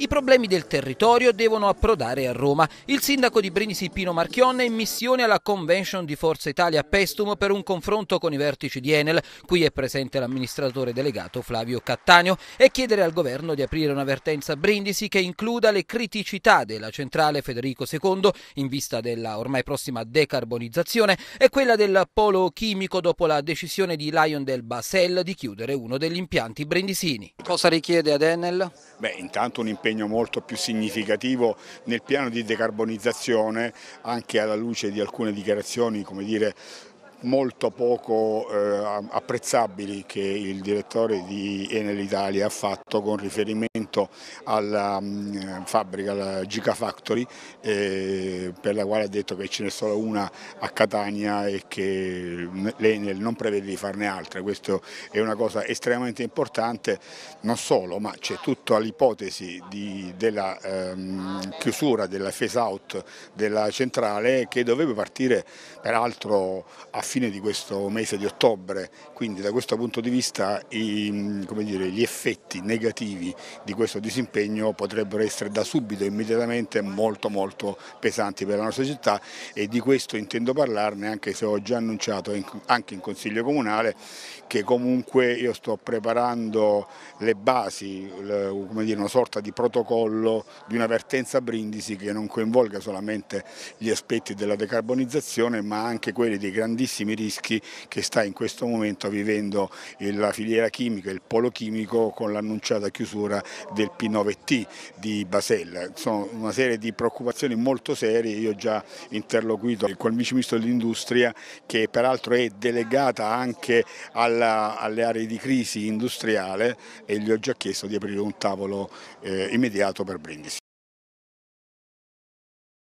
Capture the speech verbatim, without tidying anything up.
I problemi del territorio devono approdare a Roma. Il sindaco di Brindisi Pino Marchione è in missione alla convention di Forza Italia a Paestum per un confronto con i vertici di Enel. Qui è presente l'amministratore delegato Flavio Cattaneo e chiedere al governo di aprire una vertenza a Brindisi che includa le criticità della centrale Federico secondo in vista della ormai prossima decarbonizzazione e quella del polo chimico dopo la decisione di Lion del Basel di chiudere uno degli impianti brindisini. Cosa richiede ad Enel? Beh, intanto un impegno molto più significativo nel piano di decarbonizzazione, anche alla luce di alcune dichiarazioni, come dire, molto poco eh, apprezzabili che il direttore di Enel Italia ha fatto con riferimento alla mh, fabbrica, la Giga Factory, eh, per la quale ha detto che ce n'è solo una a Catania e che l'Enel non prevede di farne altre. Questa è una cosa estremamente importante, non solo, ma c'è tutta l'ipotesi della ehm, chiusura, della phase out della centrale, che dovrebbe partire peraltro a fine di questo mese di ottobre, quindi da questo punto di vista i, come dire, gli effetti negativi di questo disimpegno potrebbero essere da subito, immediatamente, molto molto pesanti per la nostra città, e di questo intendo parlarne, anche se ho già annunciato in, anche in Consiglio Comunale che comunque io sto preparando le basi, le, come dire, una sorta di protocollo di una vertenza a Brindisi che non coinvolga solamente gli aspetti della decarbonizzazione ma anche quelli dei grandissimi rischi che sta in questo momento vivendo la filiera chimica, il polo chimico, con l'annunciata chiusura del P nove T di Basel. Sono una serie di preoccupazioni molto serie. Io ho già interloquito con il vice ministro dell'industria, che peraltro è delegata anche alla, alle aree di crisi industriale, e gli ho già chiesto di aprire un tavolo eh, immediato per Brindisi.